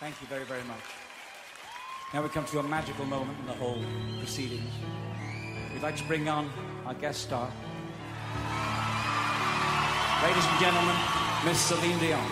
Thank you very, very much. Now we come to a magical moment in the whole proceedings. We'd like to bring on our guest star. Ladies and gentlemen, Miss Celine Dion.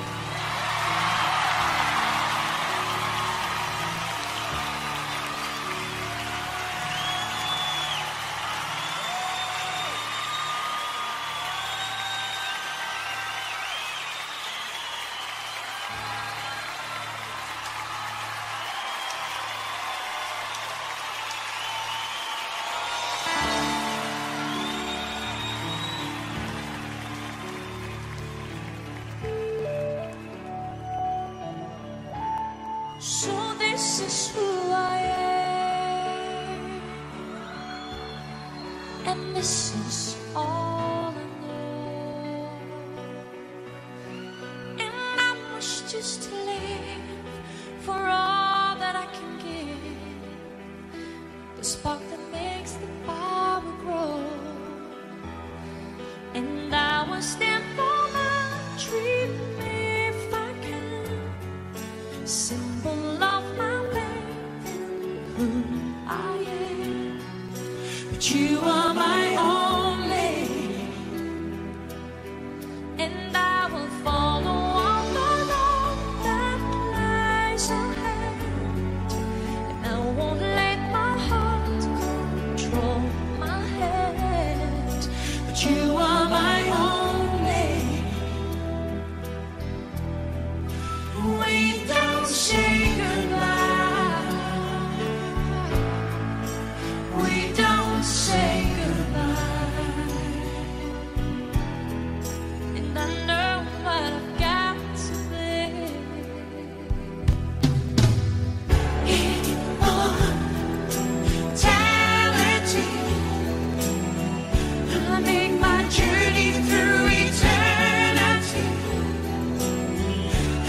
So this is who I am, and this is all I know, and I must just live for all that I can give, the spark that makes the fire grow, and I will stand for my dream if I can. Symbol of my faith in who I am, but you are my only, and I will follow all the road that lies ahead, and I won't let my heart control my head, but you are my only. We don't say goodbye. We don't say goodbye. And I know what I've got to be. Immortality. I make my journey through eternity.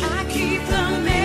I keep the memory.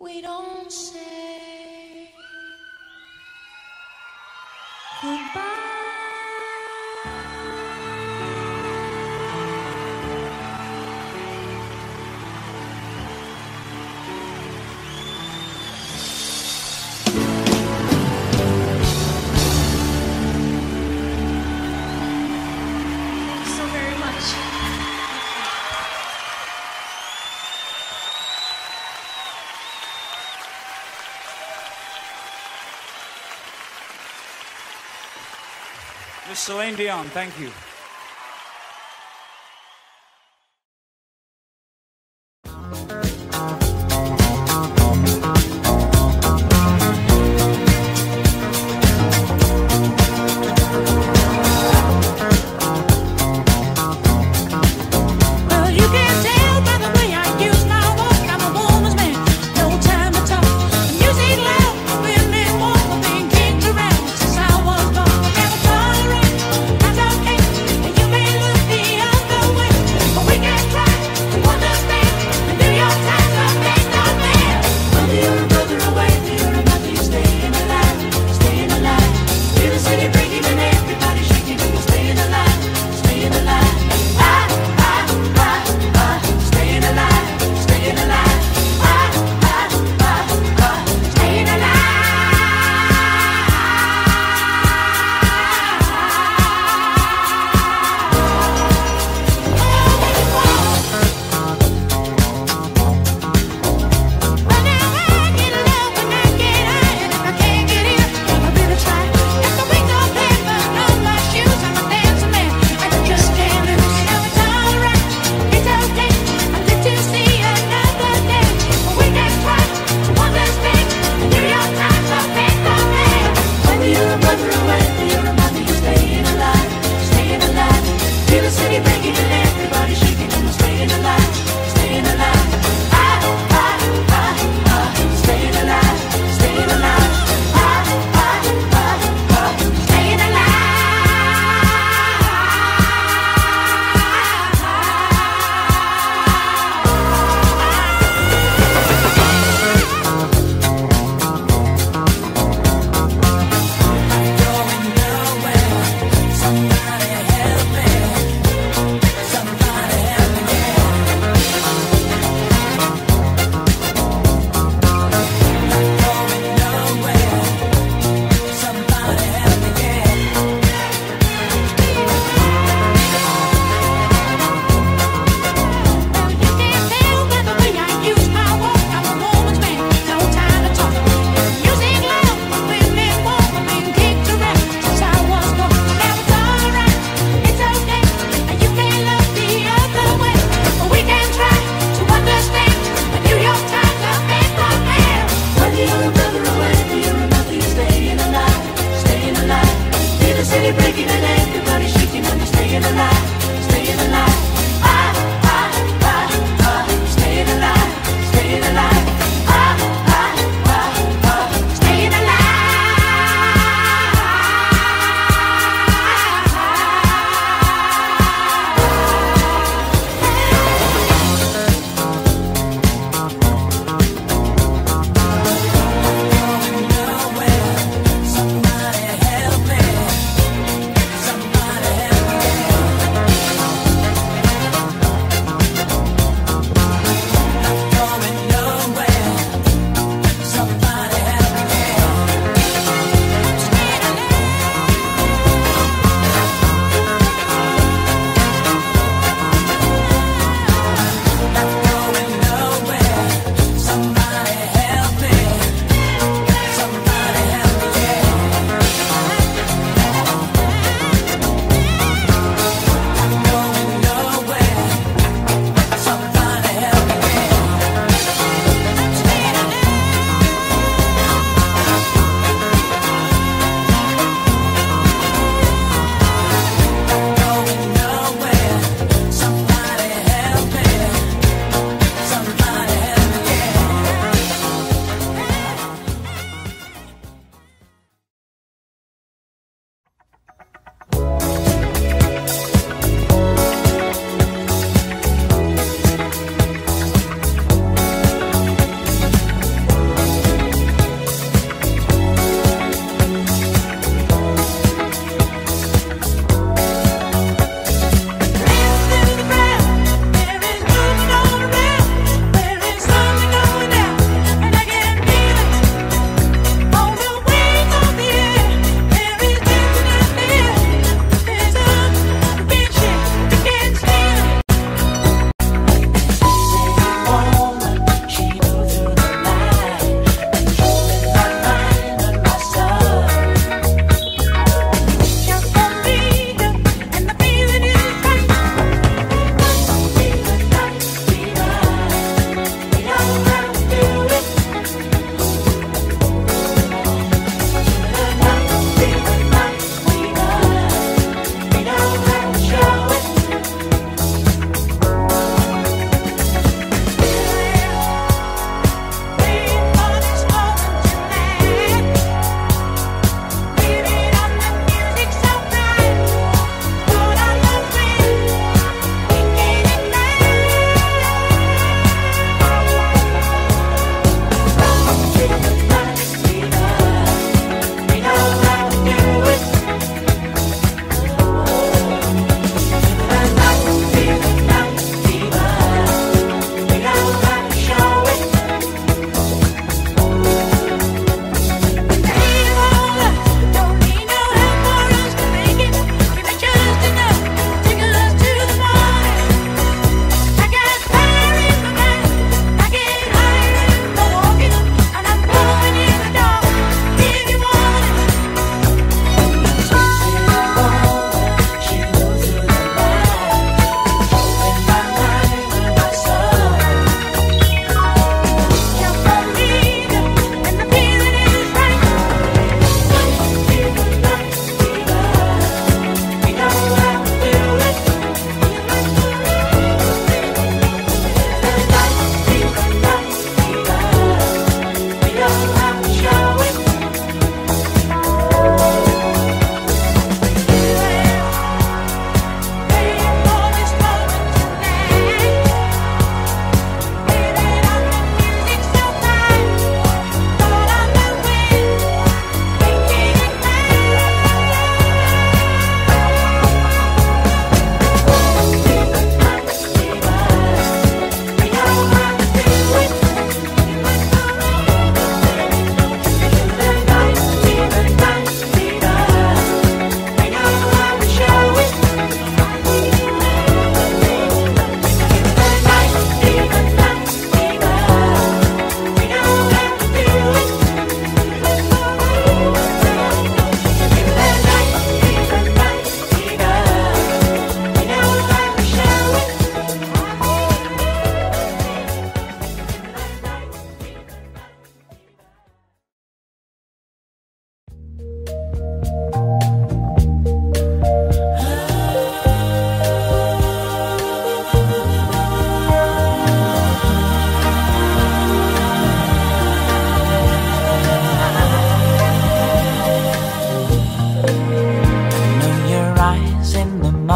We don't say goodbye. Miss Celine Dion, thank you.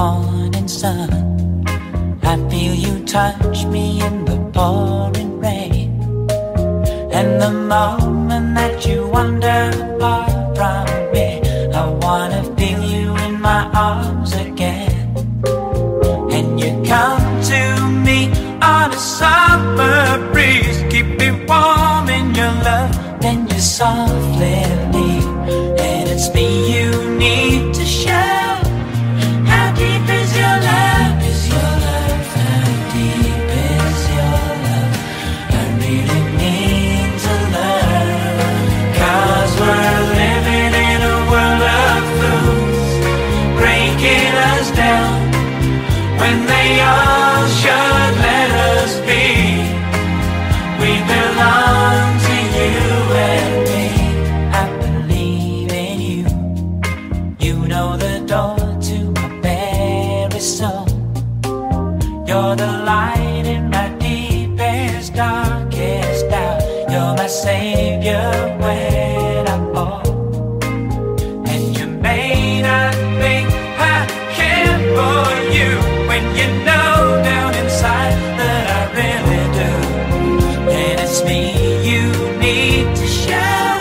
morning sun. I feel you touch me in the pouring rain. And the moment that you wander far from me, I wanna feel you in my arms again. And you come to me on a summer breeze, keep me warm in your love, then you softly leave. And it's me you need to share. When they all should let us be, we belong to you and me. I believe in you. You know the door to my very soul. You're the light in my deepest, darkest doubt. You're my savior when I fall. And you may not think I care for you, when you know down inside that I really do. And it's me you need to show.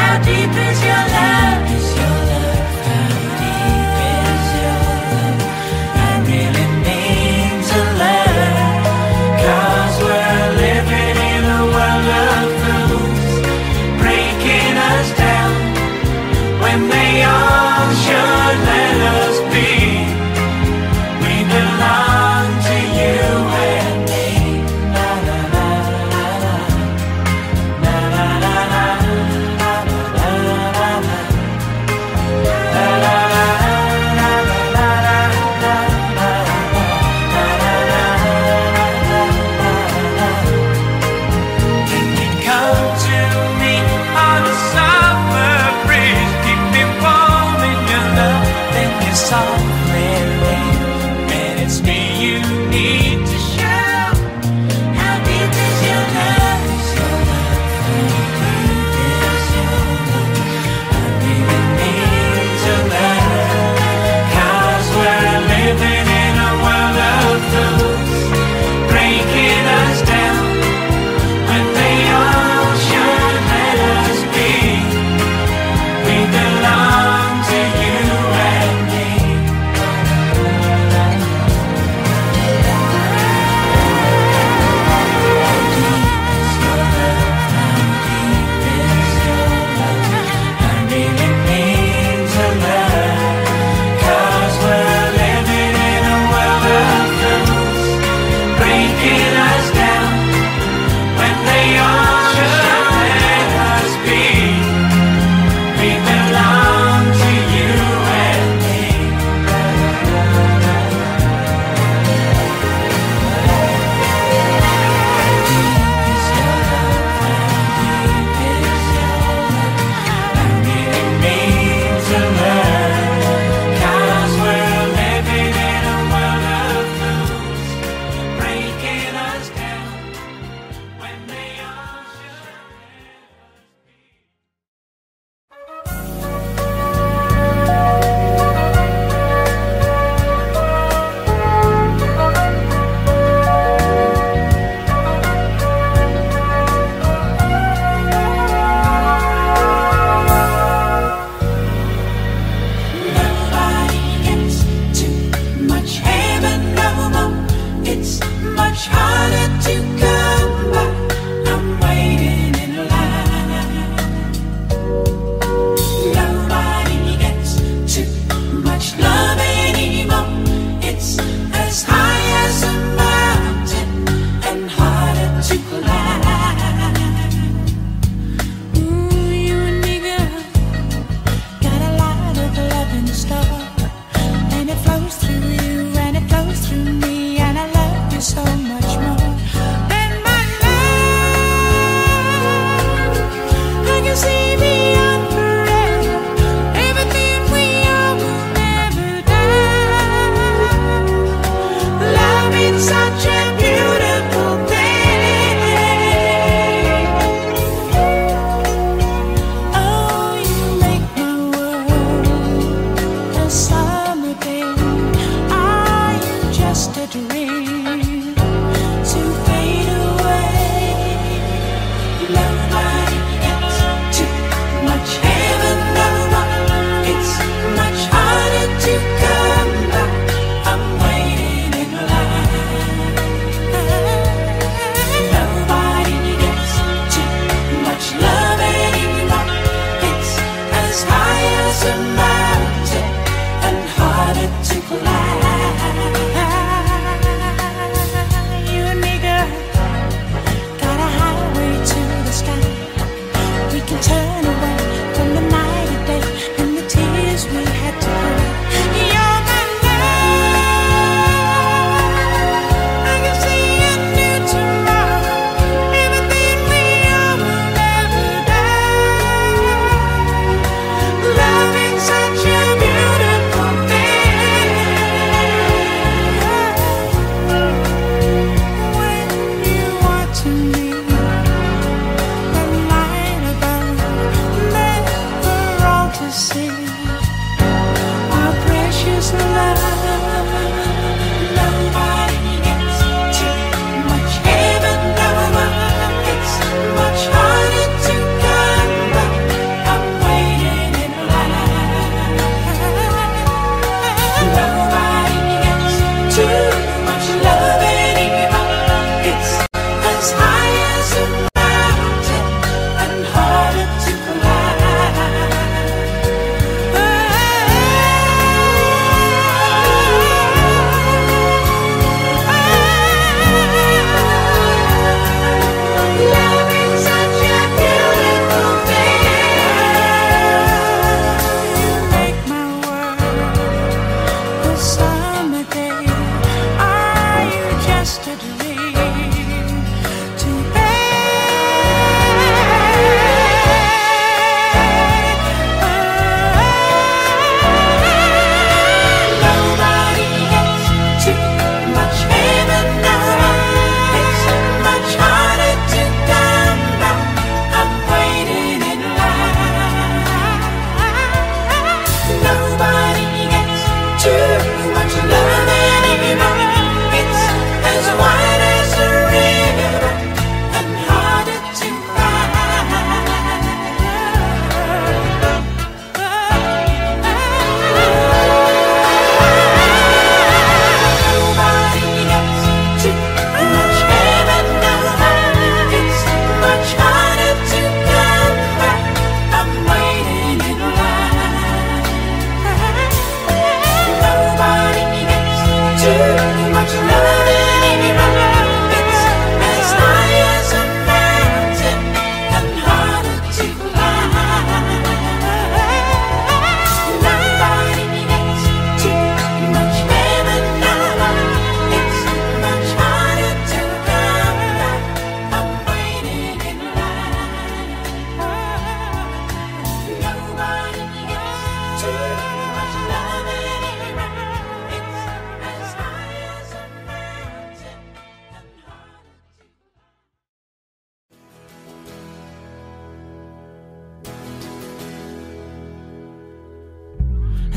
How deep is your love? Is your love? How deep is your love? I really need to learn. 'Cause we're living in a world of fools, breaking us down. When they all should let us be, softly leave, and it's me you need to show. How deep is your love? How deep is your love? I really need to learn. 'Cause we're living in a world of fools, breaking us down. When they all should let us be, we belong to you and me.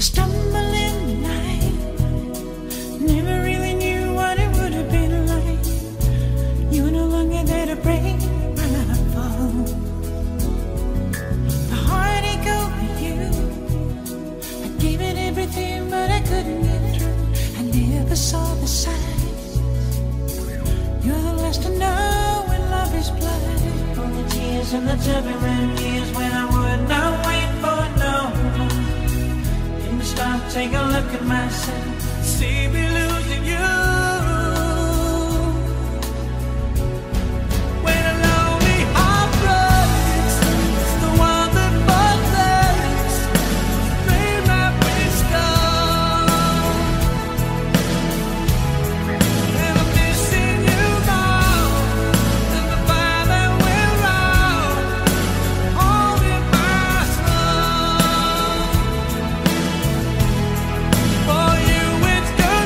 stumble in the night. Never really knew what it would have been like. You were no longer there to break my fall. The heartache over you, I gave it everything, but I couldn't get through. I never saw the signs. You're the last to know when love is blind. From the tears and the turbulent years when I would not wait for no one. Stop, take a look at myself. See me losing you. When a lonely heart breaks, it's the one that buttons free my wisdom. And I'm missing you now, and the fire that went round, holding my soul. I'm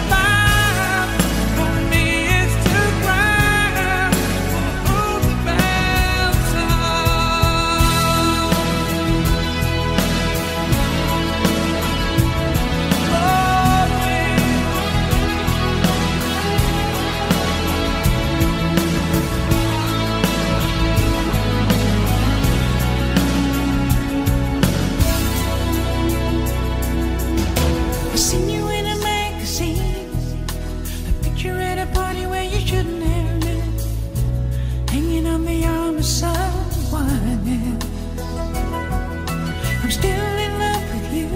still in love with you.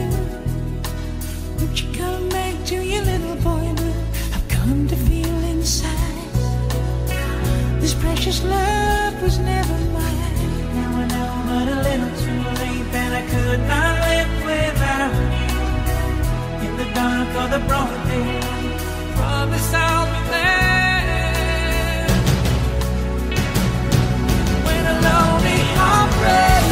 Would you come back to your little boy blue? I've come to feel inside this precious love was never mine. Now I know, but a little too late, that I could not live without you. In the dark or the broad daylight, promise I'll be there. When a lonely heart breaks,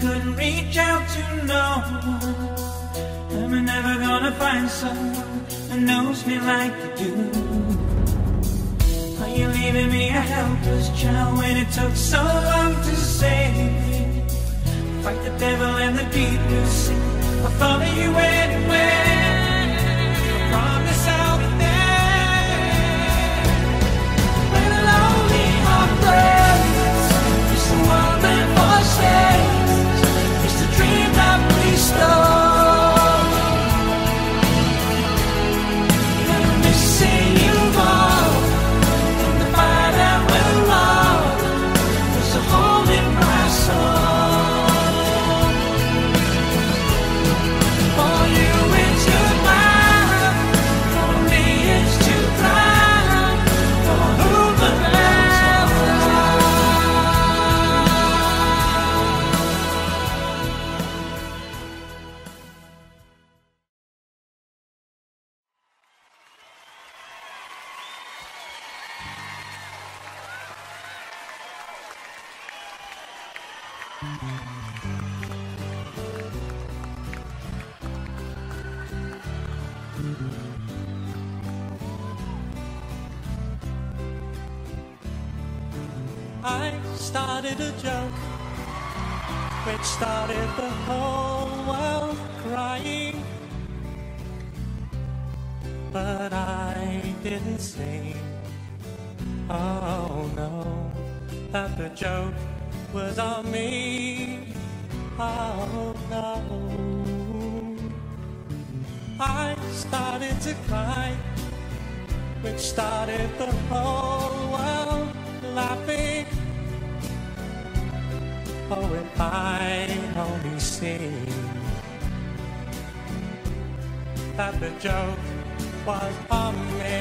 couldn't reach out to no one. I'm never gonna find someone that knows me like you do. Are you leaving me a helpless child when it took so long to save me? Fight the devil and the deep blue sea, I'll follow you anywhere. I promise I'll be there. When a lonely heart breaks, it's the one that forsakes. Stop. I started a joke which started the whole world crying, but I didn't see, oh no, that the joke was on me. Oh no, I started to cry, which started the whole world laughing. Oh, if I only see that the joke was on me.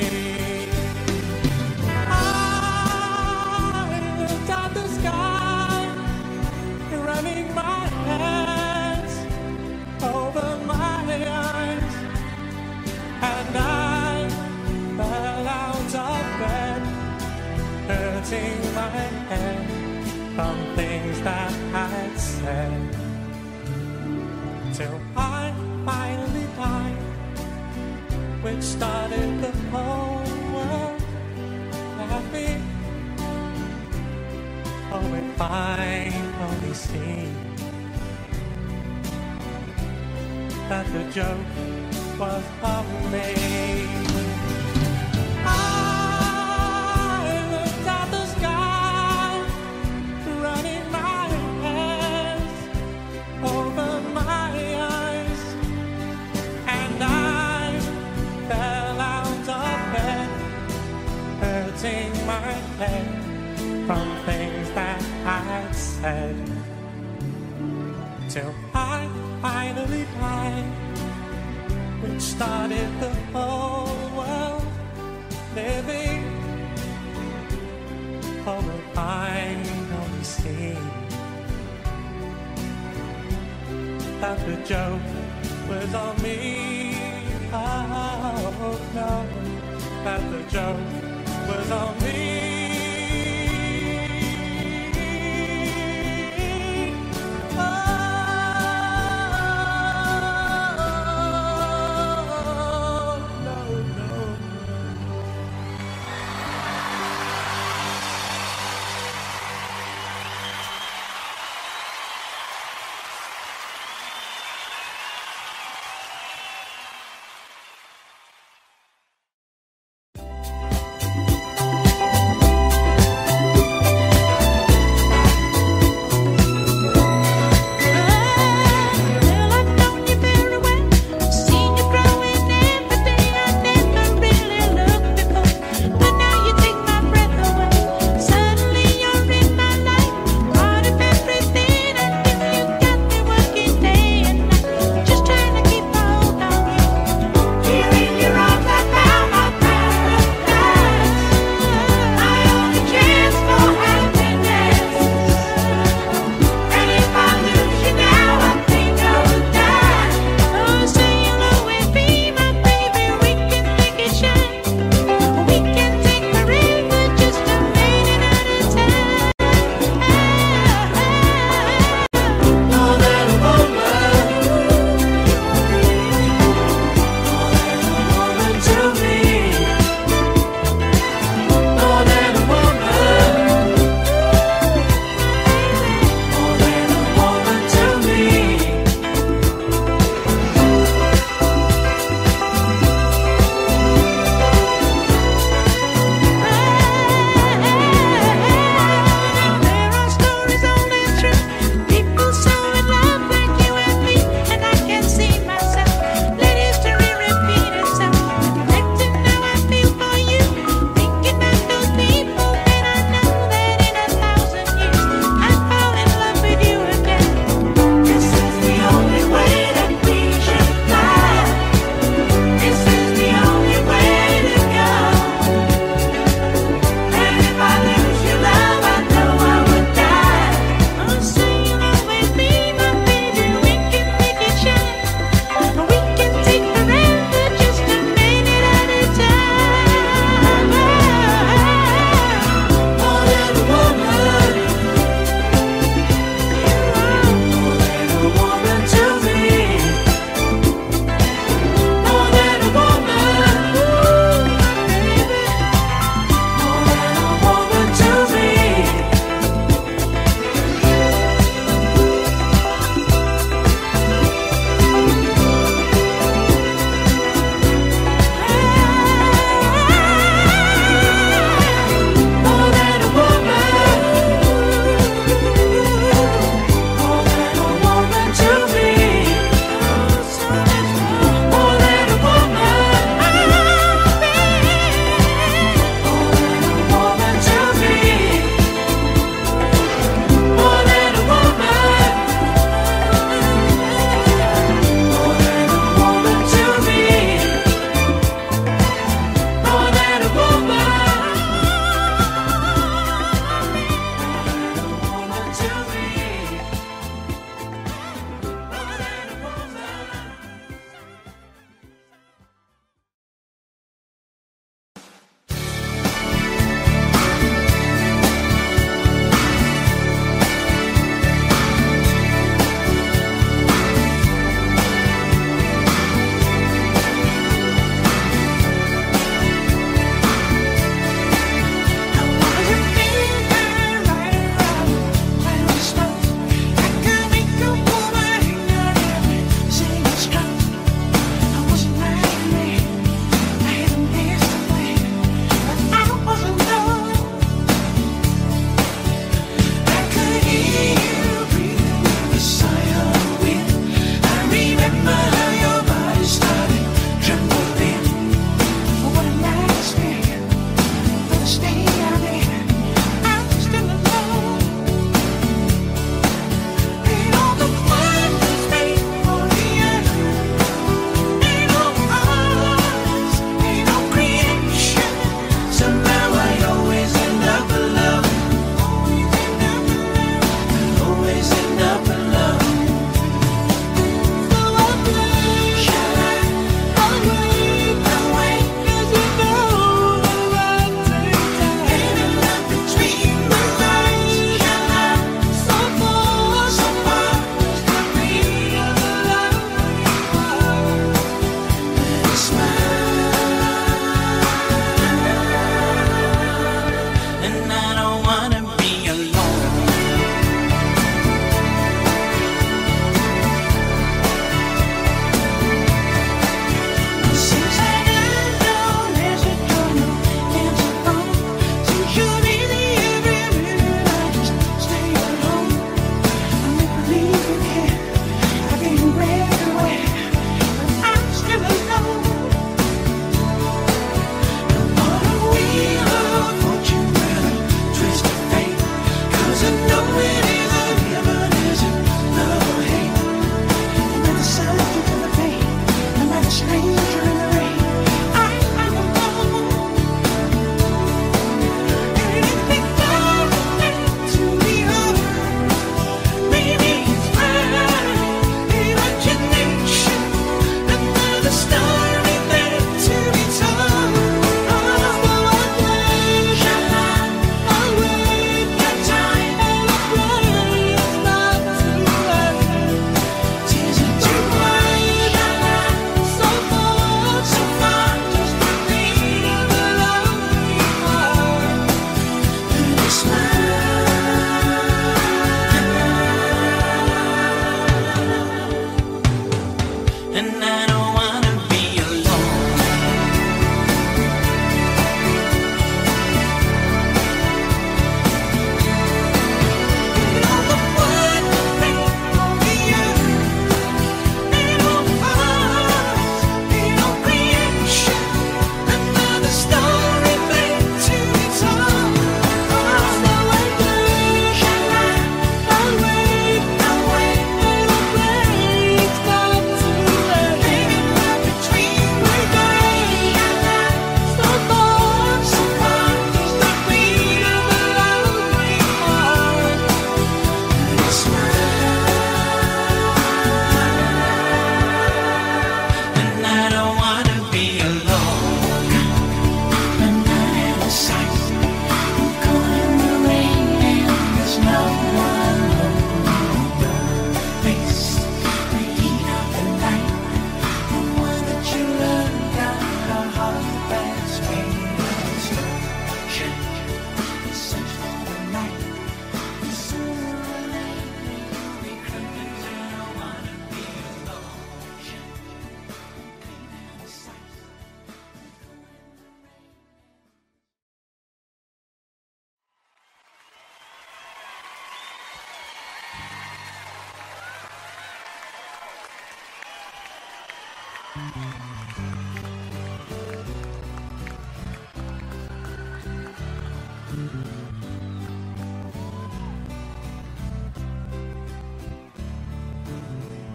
I looked at the sky, grabbing my hands. Oh. and I fell out of bed, hurting my head from things that I'd said, till I finally died, which started the whole world laughing. Oh, it finally seemed that the joke was on me. I looked at the sky, running my hands over my eyes, and I fell out of bed, hurting my head from things that I'd said, till I finally died, which started the whole world living. Oh, it finally seemed that the joke was on me. Oh no, that the joke was on me.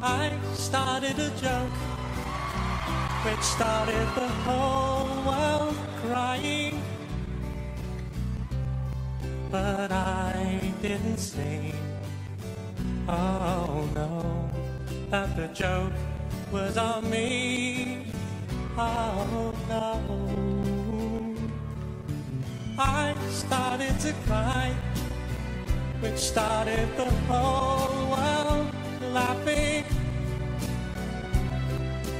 I started a joke which started the whole world crying, but I didn't see, oh no, that the joke was on me. Oh no, I started to cry, which started the whole world laughing.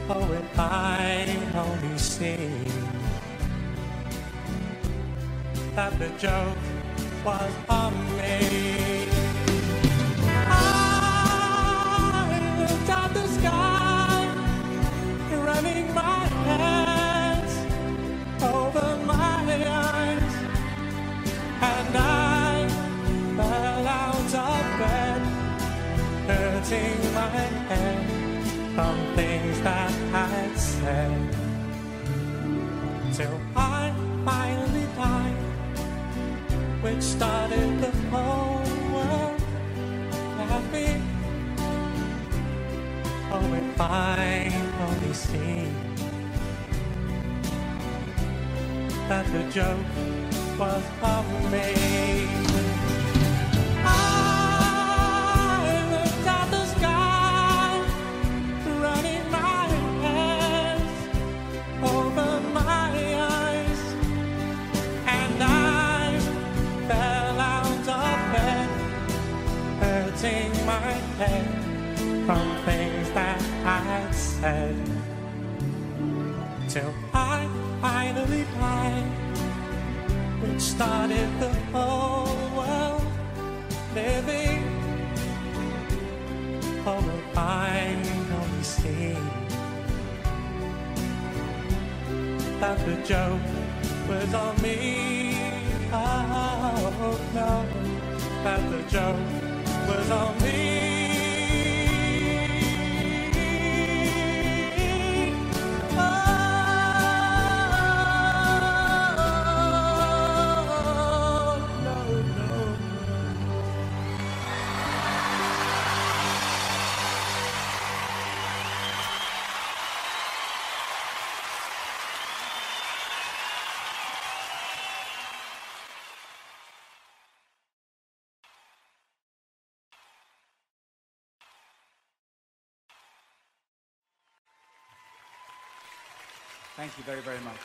Oh, if I only see that the joke was on me. I looked at the sky, running my hands over my eyes, and I fell out of bed, hurting my head from things that I'd said, till I finally died, which started the whole world laughing. Oh, if I only see that the joke was on me. My head from things that I'd said, till I finally died, which started the whole world living. Oh, if I only see that the joke was on me. Oh no, that the joke was on me. Thank you very, very much.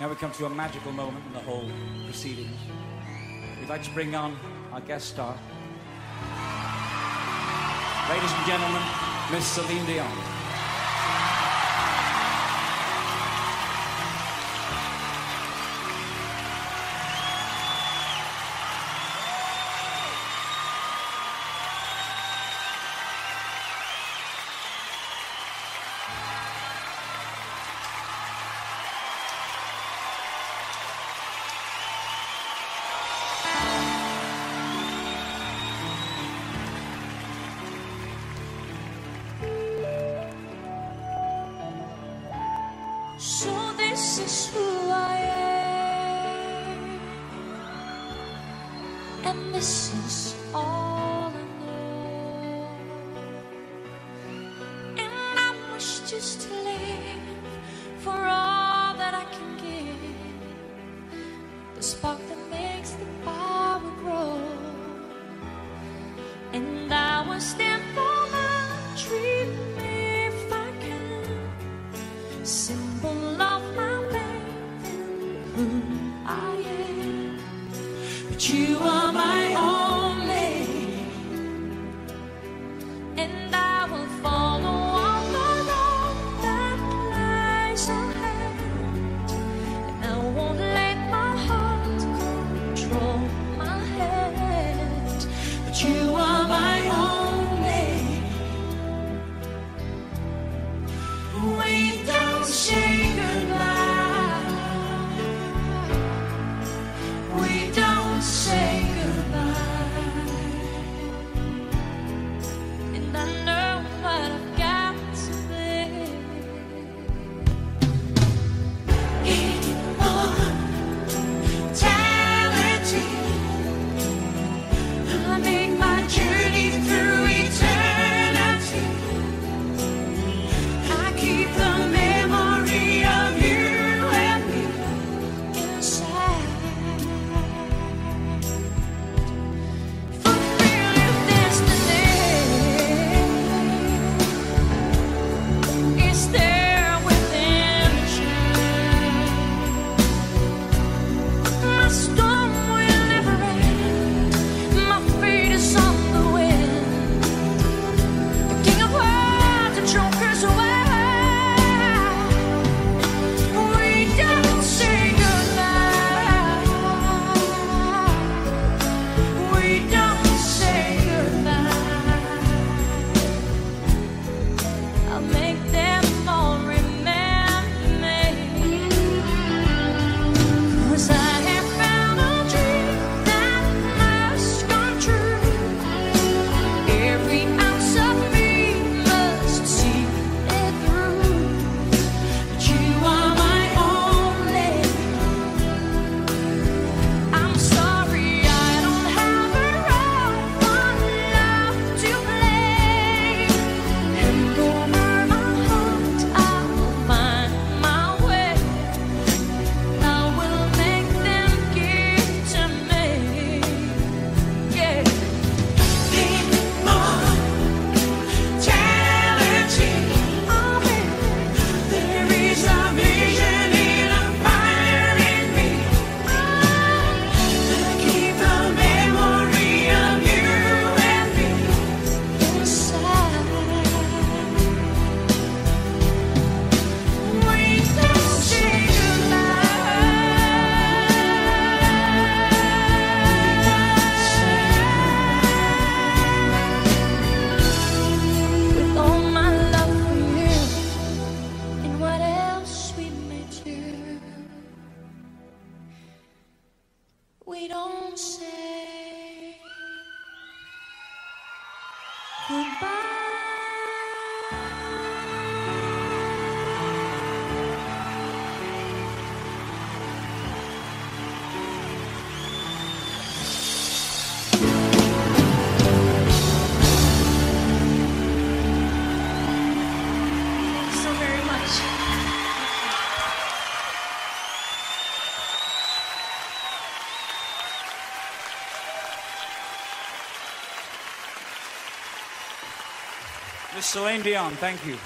Now we come to a magical moment in the whole proceedings. We'd like to bring on our guest star. Ladies and gentlemen, Miss Celine Dion. So this is who I am, and this is all I know, and I wish just to live for all that I can give, the spark that makes the power grow, and I will stand for my dream if I can. You are my only, and I will follow all the road that lies ahead, and I won't let my heart control my head. But you are my only, we don't say goodbye. Say goodbye. much, Celine Dion. Thank you.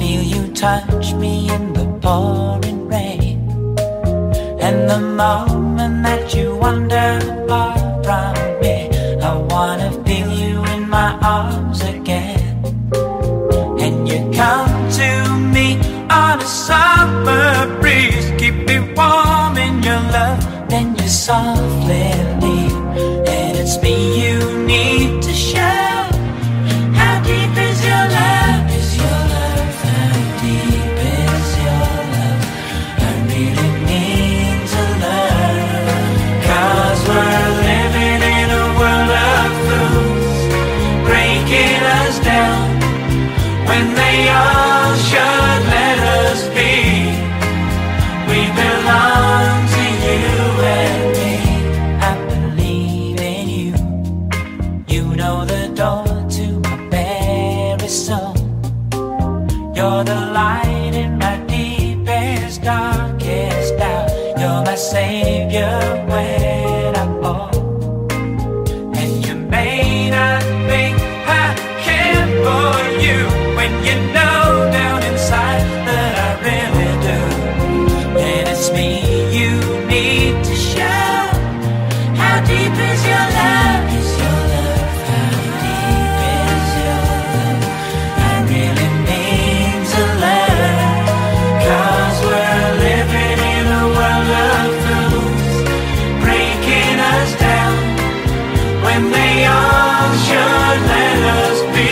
feel you touch me in the pouring rain. And the moment that you wander far from me, I wanna feel you in my arms again. And you come to me on a summer breeze, keep me warm in your love, then you softly leave. And it's me you need to share. When they all should let us be, we belong to you and me. I believe in you. You know the door to my very soul. You're the light in my deepest, darkest doubt. You're my savior when I fall. And you may not think I care for you, when you know down inside that I really do. And it's me you need to show. How deep is your love? Is your love? How deep is your love? I really mean to learn. 'Cause we're living in a world of fools, breaking us down when they all should let us be.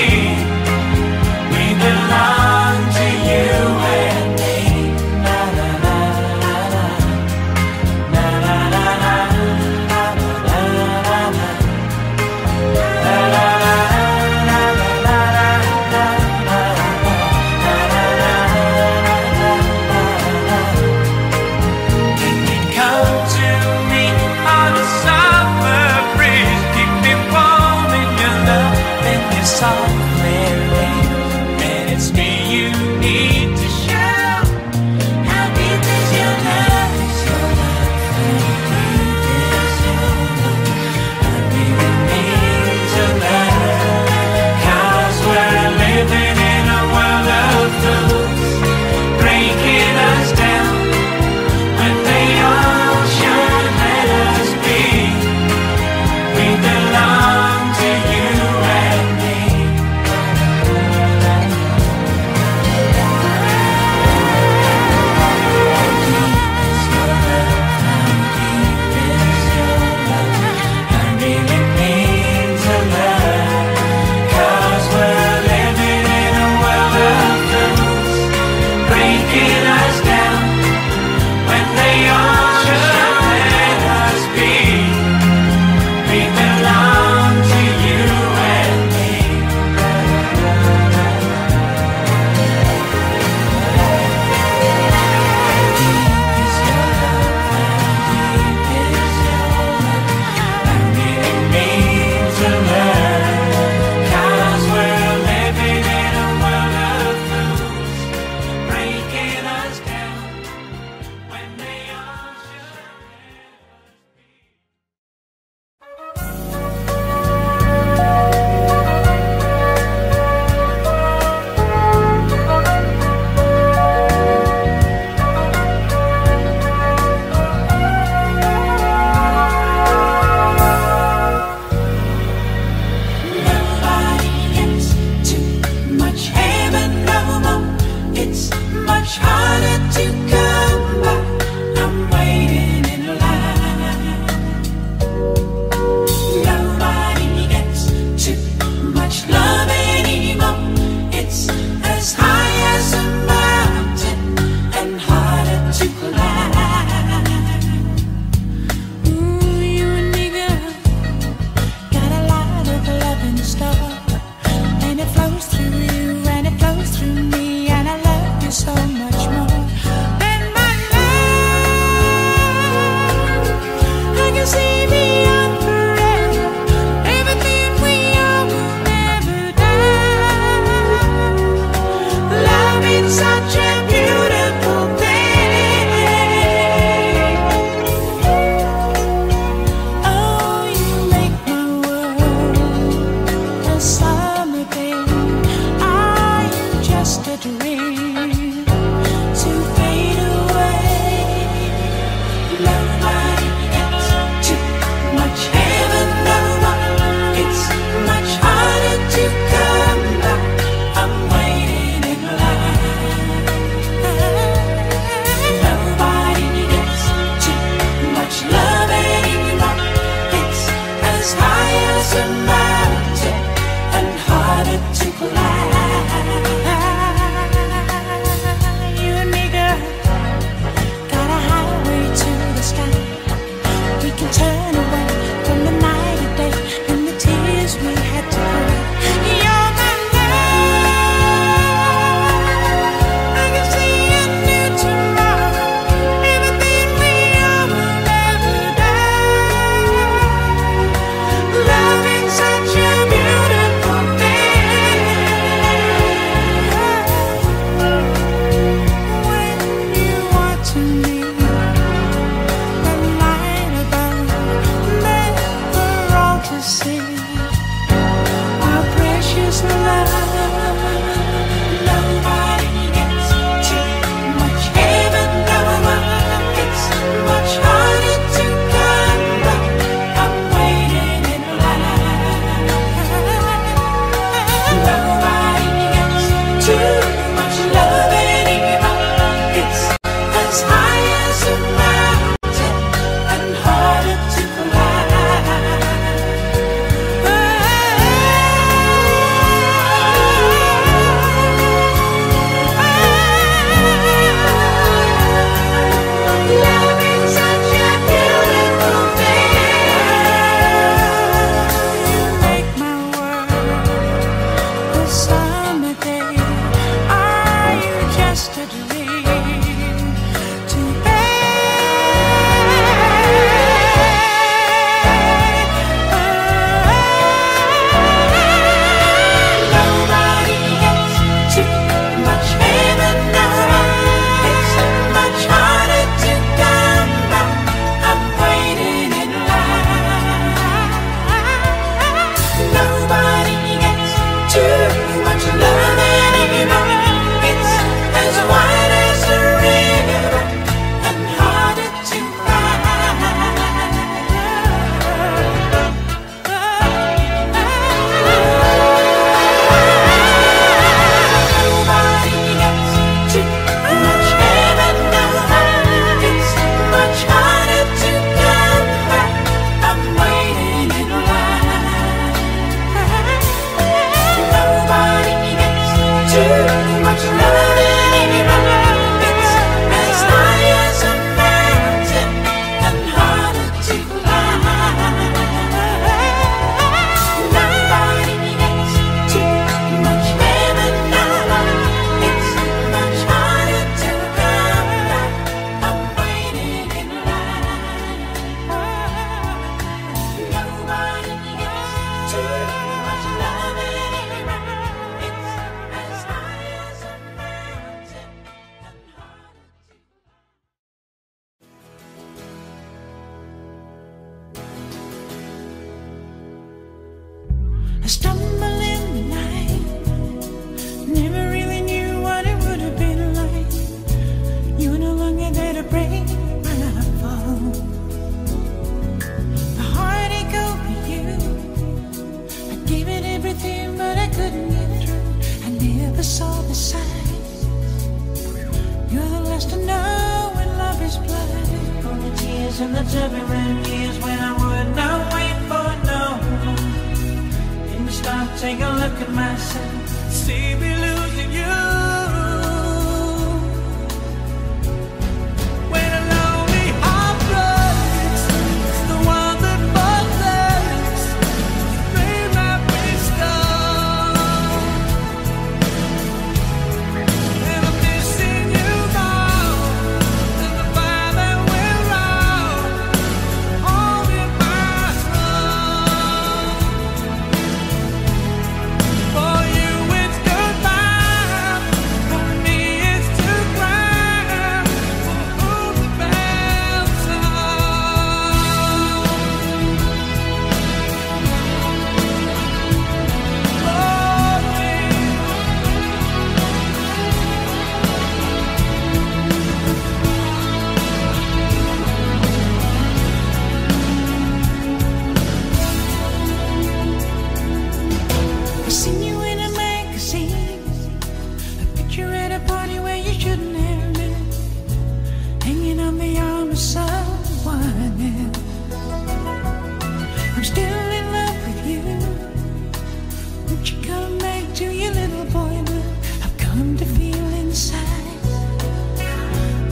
Through you and it flows through me, and I love you so much more.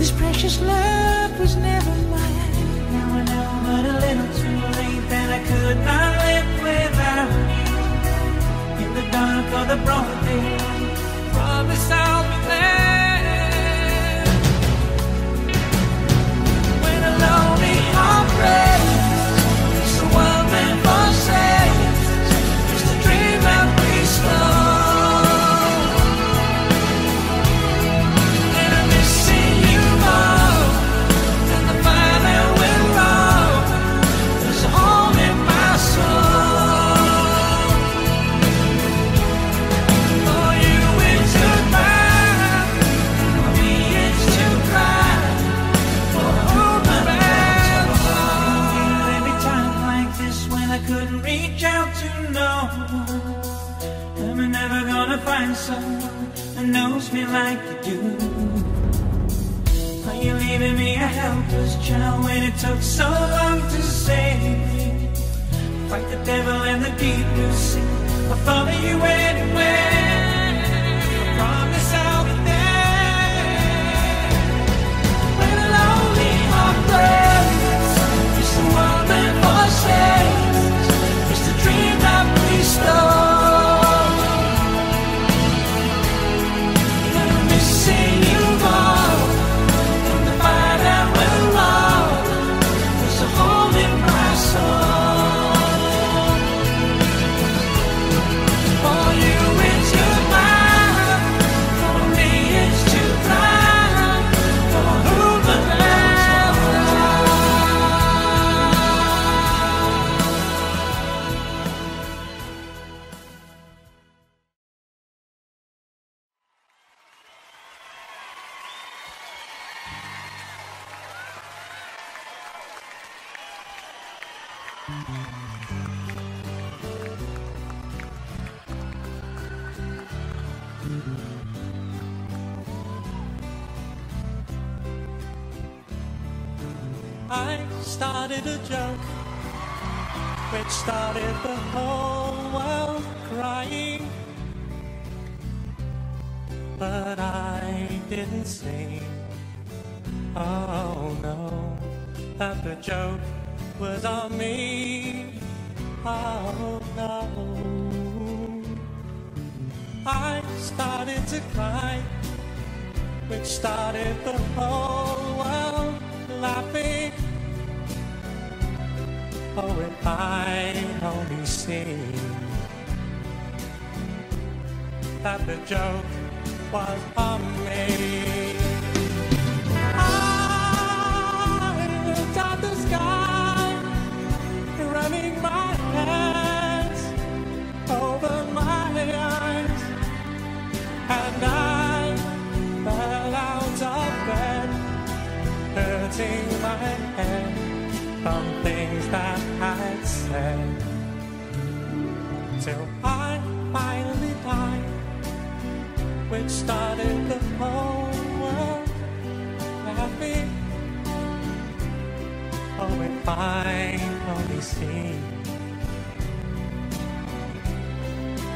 This precious love was never mine. Now I know, but a little too late, that I could not live without you. In the dark or the broad daylight, promise I'll be there. When a lonely heart breaks, it's the world man forsakes, it's the dream that we stole. Find someone that knows me like you do. Are you leaving me a helpless child when it took so long to save me? Fight the devil and the deep blue sea, I'll follow you anywhere. I promise I'll be there. When a lonely heart breaks, it's the world that forsakes, it's the dream that we stole. I started a joke which started the whole world crying, but I didn't see, oh no, that the joke was on me, oh no. I started to cry which started the whole world laughing, oh, if I only see that the joke was on me. I looked at the sky, running my hands over my eyes, and I fell out of bed, hurting my head from things that I'd said, till I finally died, which started the whole world laughing. Oh, if I only see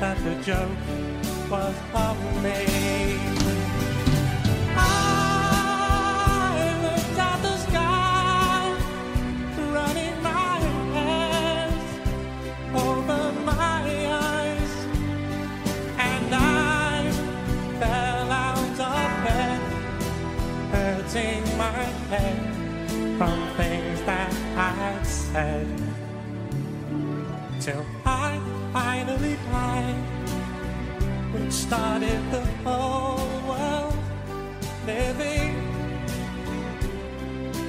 that the joke was of me. I looked at the sky, running my hands over my eyes, and I fell out of bed, hurting my head from things that I'd said, till I finally died, which started the whole world living.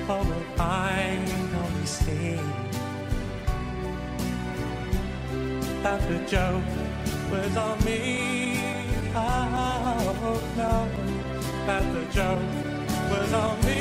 Oh, if I only see that the joke was on me, oh no, that the joke was on me.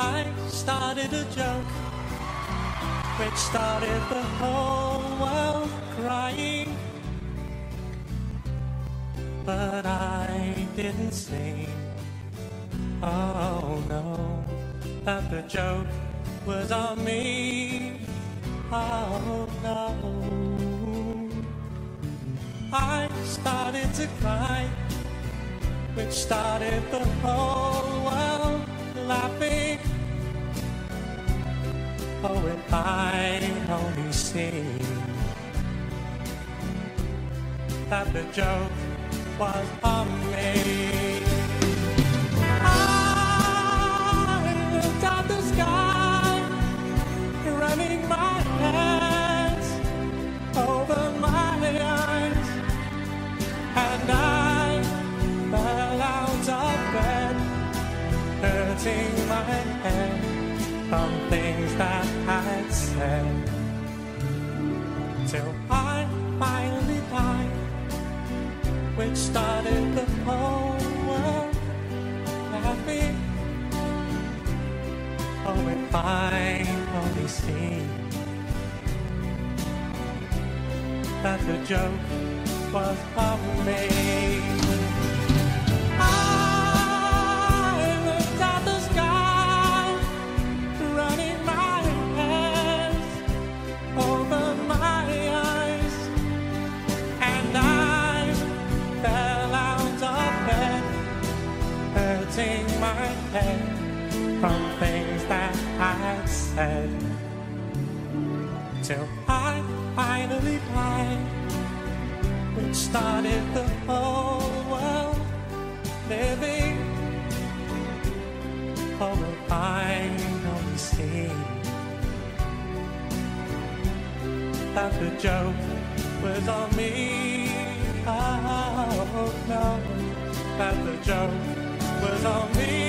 I started a joke which started the whole world crying, but I didn't see, oh no, that the joke was on me. Oh no, I started to cry, which started the whole world laughing. Oh, if I only see that the joke was on me. I looked at the sky, running my hands over my eyes, and I fell out of bed, hurting my head from things that I'd said, till I finally died, which started the whole world laughing. Oh, if I only see that the joke was on me. My head from things that I'd said, till I finally died, which started the whole world living. Oh, if I only see that the joke was on me. Oh no, that the joke was on me.